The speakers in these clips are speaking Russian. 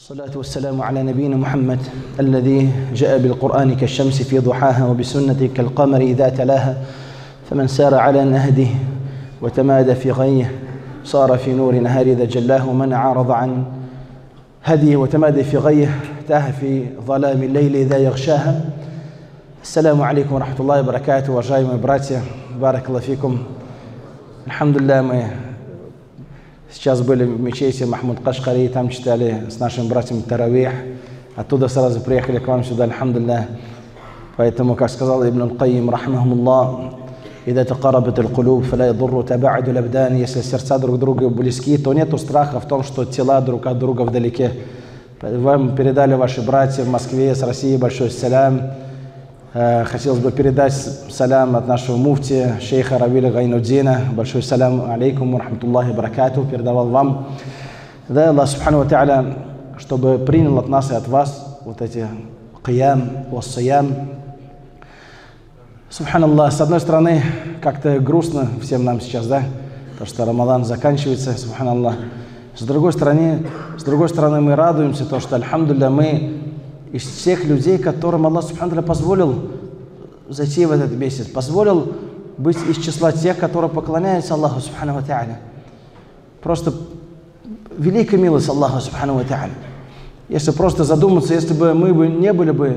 الصلاة والسلام على نبينا محمد الذي جاء بالقرآن كالشمس في ضحاها وبسنته كالقمر إذا تلاها فمن سار على نهده وتمادى في غيه صار في نور نهار إذا جلاه ومن عارض عن هديه وتمادى في غيه تاه في ظلام الليل إذا يغشاها. السلام عليكم ورحمة الله وبركاته. Уважаемые братья, بارك الله فيكم. الحمد لله мы сейчас были в мечети Махмуд Кашкари, там читали с нашими братьями Таравих. Оттуда сразу приехали к вам сюда, аль-хамдулилля. Поэтому, как сказал Ибн Аль-Кайм, рахмахумуллах, «Ида тақарабат аль-кулуб, фала ядурру табааду лабдан». Если сердца друг друга близки, то нет страха в том, что тела друг от друга вдалеке. Вам передали ваши братья в Москве, с России большой салям. Хотелось бы передать салям от нашего муфти, шейха Равиля Гайнутдина. Большой салям алейкум, рахматуллахи баракату, передавал вам. Да, Аллах субхану ва та'аля, чтобы принял от нас и от вас вот эти киям, уассаям. Субханаллах, с одной стороны, как-то грустно всем нам сейчас, да, то, что Рамадан заканчивается, субханаллах. С другой стороны, мы радуемся, то, что, альхамдулилля, мы из всех людей, которым Аллах субхану ва та'аля позволил зайти в этот месяц, позволил быть из числа тех, которые поклоняются Аллаху субхану ва та'аля. Просто великая милость Аллаха субхану ва та'аля. Если просто задуматься, если бы мы не были бы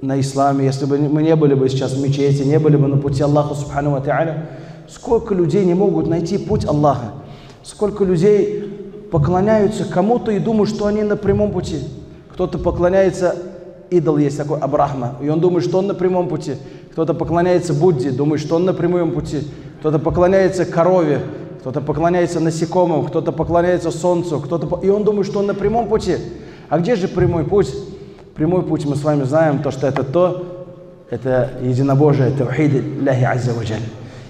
на исламе, если бы мы не были бы сейчас в мечети, не были бы на пути Аллаха субхану ва та'аля, сколько людей не могут найти путь Аллаха, сколько людей поклоняются кому-то и думают, что они на прямом пути. Кто-то поклоняется, идол есть такой, Абрахма, и он думает, что он на прямом пути. Кто-то поклоняется Будде, думает, что он на прямом пути. Кто-то поклоняется корове, кто-то поклоняется насекомым, кто-то поклоняется солнцу, и он думает, что он на прямом пути. А где же прямой путь? Прямой путь мы с вами знаем, то, что это единобожие, тавхид Аллахи Азза ва Джаль.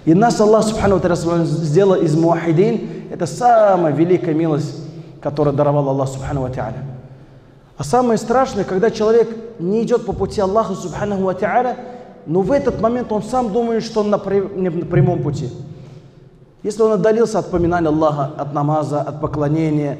И нас Аллах субхану ва та'аля сделал из муахидин, это самая великая милость, которую даровал Аллах субхану ва та'аля. А самое страшное, когда человек не идет по пути Аллаха субхану ва та'аля, но в этот момент он сам думает, что он на прямом пути. Если он отдалился от поминания Аллаха, от намаза, от поклонения,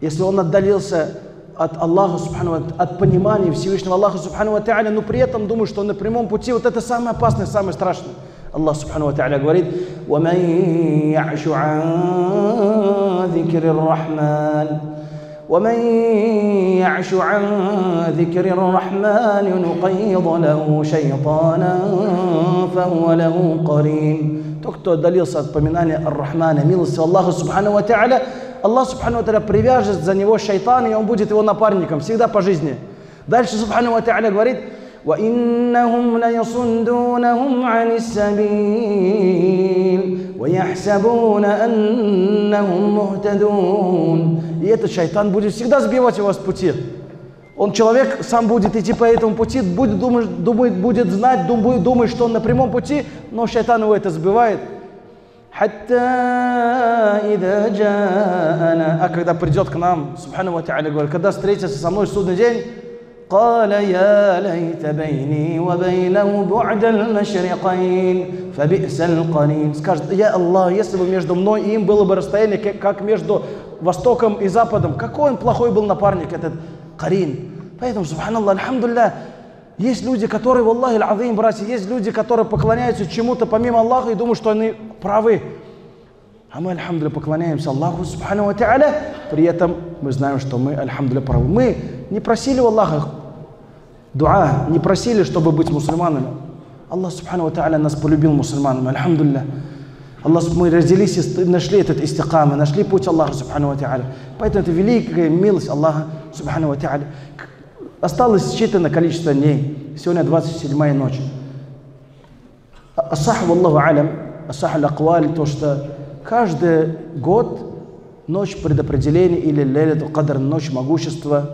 если он отдалился от Аллаха субхану ва та'аля, от понимания Всевышнего Аллаха субхану ва та'аля, но при этом думает, что он на прямом пути, вот это самое опасное, самое страшное. Аллах субхану ва та'аля говорит: «Ваман я'шу ан зикри ар-рахман». ومن يعش عن ذكر الرحمن نقيض له شيطانا فهو له قرين. Тот, кто отдалился от поминания Ар-Рахмана, милости Аллаха субхану ва та'аля, Аллах субхану ва та'аля привяжет за него шайтана, и он будет его напарником всегда по жизни. Дальше субхану ва та'аля говорит: وإنهم ليصدونهم عن السبيل ويحسبون أنهم مهتدون. И этот шайтан будет всегда сбивать его с пути. Он человек сам будет идти по этому пути, будет думать, что он на прямом пути, но шайтан его это сбивает. А когда придет к нам, субхану ва та'аля говорит, когда встретится со мной в судный день, قال يا ليت بيني وبينه بعد المشرقين فبئس القرين. Скажет: «Я Аллах, если бы между мной и им было бы расстояние, как между Востоком и Западом». Какой он плохой был напарник, этот Карин. Поэтому, субханаллах, альхамдулилля, есть люди, которые, валлахи аль-азим, братья, есть люди, которые поклоняются чему-то помимо Аллаха и думают, что они правы. А мы, альхамдулилля, поклоняемся Аллаху, субхану ва та'аля, при этом мы знаем, что мы, альхамдулилля, правы. Мы не просили у Аллаха дуа, не просили, чтобы быть мусульманами. Аллах, субхану ва та'аля, нас полюбил мусульманами, альхамдулилля. Аллах, мы разделились, нашли этот истикам, нашли путь Аллаха, субхану ва та'аля. Поэтому это великая милость Аллаха, субхану ва та'аля. Осталось считанное количество дней. Сегодня 27-я ночь. Ассах, валлаху алям, ассах аль-акваль, то, что каждый год ночь предопределения или лейлатуль кадр, ночь могущества,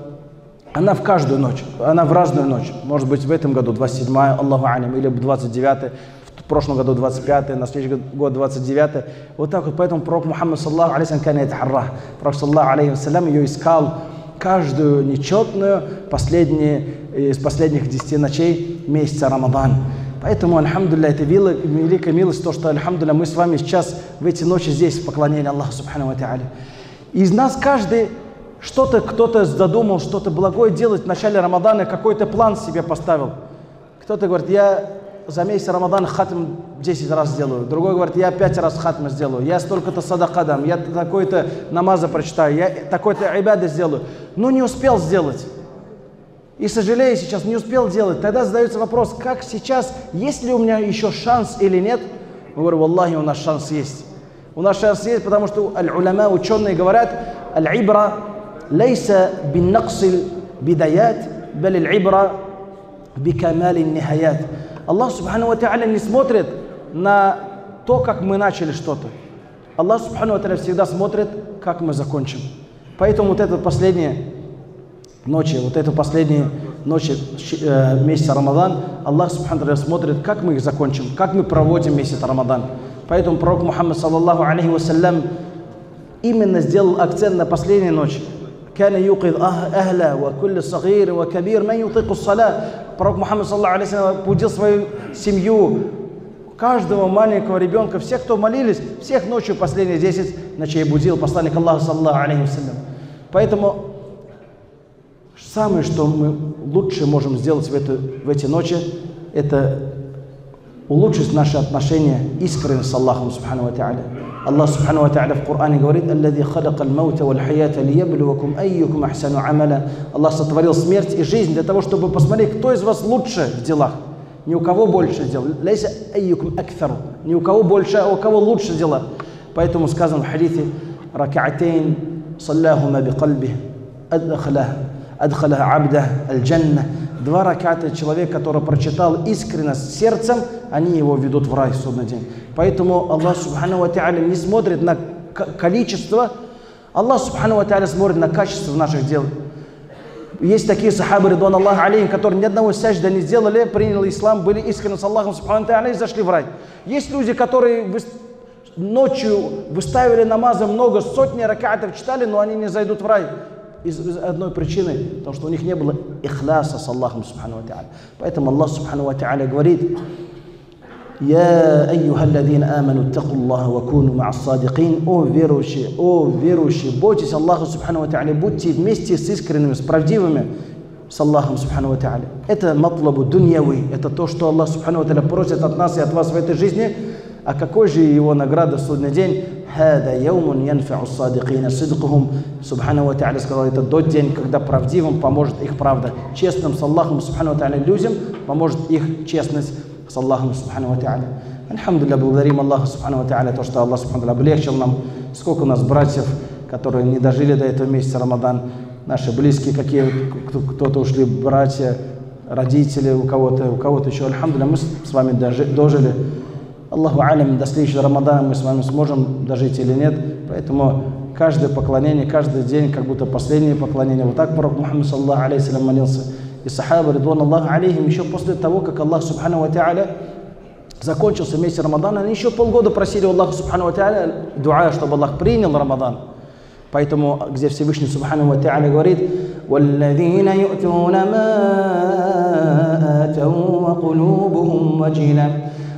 она в каждую ночь, она в разную ночь. Может быть, в этом году 27-я, Аллаху алям, или 29-я, в прошлом году 25-я, на следующий год 29-я. Вот так вот, поэтому пророк Мухаммад саллаллаху алейхи вассалям, пророк саллаллаху алейхи вассалям ее искал каждую нечетную из последних 10 ночей месяца Рамадан. Поэтому, альхамдулилля, это великая милость, то, что, альхамдулилля, мы с вами сейчас в эти ночи здесь в поклонении Аллаху субхану ва та'аля. Из нас каждый Что-то кто-то задумал, что-то благое делать в начале Рамадана, какой-то план себе поставил. Кто-то говорит, я за месяц Рамадан хатм 10 раз сделаю. Другой говорит, я 5 раз хатм сделаю. Я столько-то садака дам, я такой-то намаза прочитаю, я такой-то айбады сделаю. Но не успел сделать. И сожалею сейчас, не успел делать. Тогда задается вопрос, как сейчас, есть ли у меня еще шанс или нет? Мы говорим, валлахи, у нас шанс есть. У нас шанс есть, потому что аль-уляма, ученые говорят, аль-ибра лейса бин-наксиль бидаят, бал аль-ибра бикамали нихаят. Аллах субхану ва та'аля не смотрит на то, как мы начали что-то. Аллах субхану ва та'аля всегда смотрит, как мы закончим. Поэтому вот это последнее ночи, вот это последние ночи месяца Рамадан, Аллах субхану ва та'аля смотрит, как мы их закончим, как мы проводим месяц Рамадан. Поэтому пророк Мухаммад саллаллаху алейхи вассалям именно сделал акцент на последней ночи. كان يوقظ أهله وكل صغير وكبير من يطيق الصلاة. Пророк Мухаммад саллаллаху алейхи ва саллям будил свою семью, каждого маленького ребенка, всех, кто молились, всех ночью последние 10 ночей будил посланник Аллаха саллаллаху алейхи ва саллям. Поэтому самое, что мы лучше можем сделать в эти ночи, это улучшить наши отношения искренне с Аллахом субхану ва та'аля. Аллах субхану ва та'аля в Коране говорит: «Аллади халакал маута валь хайята лиябливакум айюкум ахсану амаля». Аллах сотворил смерть и жизнь для того, чтобы посмотреть, кто из вас лучше в делах. Ни у кого больше дел. Лейса айюкум акфару. Ни у кого больше, а у кого лучше дела. Поэтому сказано в хадите: «Ракаатейн саллахума бикальбих адхалах абдах аль-джанна». Два раката человек, который прочитал искренне с сердцем, они его ведут в рай в судный день. Поэтому Аллах субхану ва та'аля не смотрит на количество, Аллах субхану ва та'аля смотрит на качество наших дел. Есть такие сахабы, ридуан Аллаху алейхим, которые ни одного сажда не сделали, приняли ислам, были искренне с Аллахом субхану ва та'аля и зашли в рай. Есть люди, которые ночью выставили намазы много, сотни ракатов читали, но они не зайдут в рай. Из одной причины, потому что у них не было ихляса с Аллахом субхану ва та'аля. Поэтому Аллах субхану ва та'аля говорит: «Я айюхалладина аману аттакуллаха ва куну ма'ас садикин». О верующие, бойтесь Аллаха субхану ва та'аля, будьте вместе с искренними, с правдивыми, с Аллахом субхану ва та'аля. Это матлабу дуньяви, это то, что Аллах субхану ва та'аля просит от нас и от вас в этой жизни. А какой же его награда в судный день? «Хада яумун янфе'у ссадикина сидкухум». Субхану ва та'аля сказал, это тот день, когда правдивым поможет их правда. Честным с Аллахом субхану ва та'аля людям поможет их честность с Аллахом субхану ва та'аля. Альхамдулилля, благодарим Аллаха субхану ва та'аля, то, что Аллах субхану ва та'аля облегчил нам. Сколько у нас братьев, которые не дожили до этого месяца Рамадан, наши близкие, какие кто-то ушли, братья, родители, у кого-то еще. Альхамдулилля, мы с вами дожили. Аллаху алям, до следующего Рамадана мы с вами сможем дожить или нет. Поэтому каждое поклонение, каждый день, как будто последнее поклонение. Вот так пророк Мухаммад саллаллаху алейхи салям молился. И сахаба, ридуан Аллаху алейхим, еще после того, как Аллах субхану ва та'аля закончился месяц Рамадана, они еще полгода просили у Аллаха субхану ва та'аля дуа, чтобы Аллах принял Рамадан. Поэтому, где Всевышний субхану ва та'аля говорит: «Валлазина ю'туна ма атау ва кулубухум ваджила».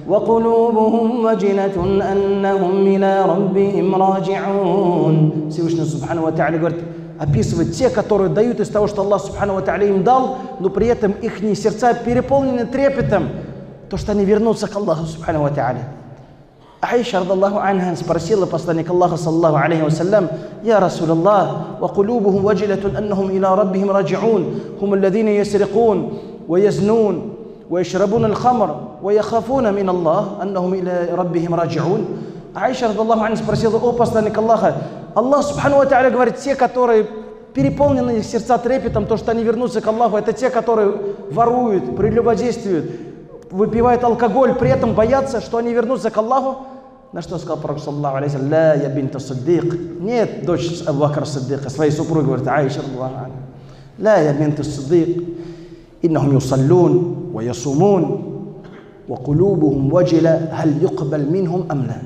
وقلوبهم وجلة أنهم إلى ربهم راجعون. Всевышний субхану ва та'аля говорит, описывает те, которые дают из того, что Аллах субхану ва та'аля им дал, но при этом их сердца переполнены трепетом, то, что они вернутся к Аллаху субхану ва та'аля. Аиша радиллаху анха спросила посланника Аллаха саллаллаху алейхи ва саллям: «Я Расулаллах, وقلوبهم وجلة أنهم إلى ربهم راجعون هم الذين يسرقون ويزنون ويشربون الخمر ويخافون من الله أنهم إلى ربهم راجعون». Аиша радиллаху анха спросила: «О посланник Аллаха, Аллах субхану ва та'аля говорит, те, которые переполнены их сердца трепетом, то, что они вернутся к Аллаху, это те, которые воруют, прелюбодействуют, выпивают алкоголь, при этом боятся, что они вернутся к Аллаху». На что сказал пророк саллаллаху алейхи саллям: «Ла я бинта Сиддик». Нет, дочь Абу-Бакра Сиддика, своей супруги, говорит Аиша радиллаху анха: «Ла я бинта Сиддик, иннахум юсаллун ويصومون وقلوبهم وجلة هل يقبل منهم أم لا».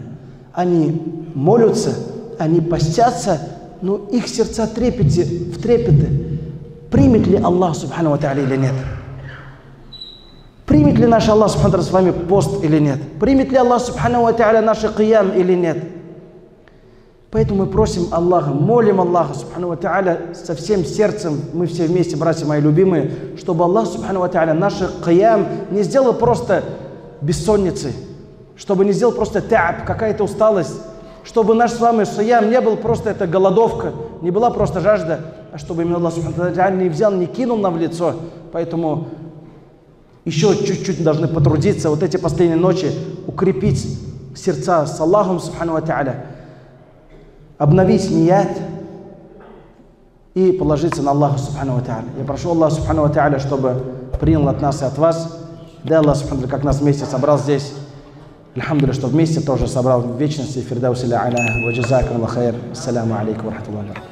Они молятся, они постятся, но их сердца в трепете. Примет ли Аллах субхану ва та'аля или нет? Примет ли наш Аллах субхану ва та'аля с вами пост или нет? Примет ли Аллах субхану ва та'аля наши киям или нет? Поэтому мы просим Аллаха, молим Аллаха Субхану ва Та'аля со всем сердцем, мы все вместе, братья мои любимые, чтобы Аллах Субхану ва Та'аля наши каям не сделал просто бессонницы, чтобы не сделал просто та'аб, какая-то усталость, чтобы наш с вами саям не был просто это голодовка, не была просто жажда, а чтобы именно Аллах Субхану ва Та'аля не взял, не кинул нам в лицо. Поэтому еще чуть-чуть должны потрудиться вот эти последние ночи, укрепить сердца с Аллахом Субхану ва Та'аля, обновить ният и положиться на Аллаха Субхану ва Та'аля. Я прошу Аллаха Субхану ва Та'аля, чтобы принял от нас и от вас. Да, Аллах Субхану ва Та'аля, как нас вместе собрал здесь. Альхамдулилля, что вместе тоже собрал в вечности. Фирдауси ля аля ва джазакум аллаху хайр. Ассаляму алейкум ва рахматуллахи ва баракатух.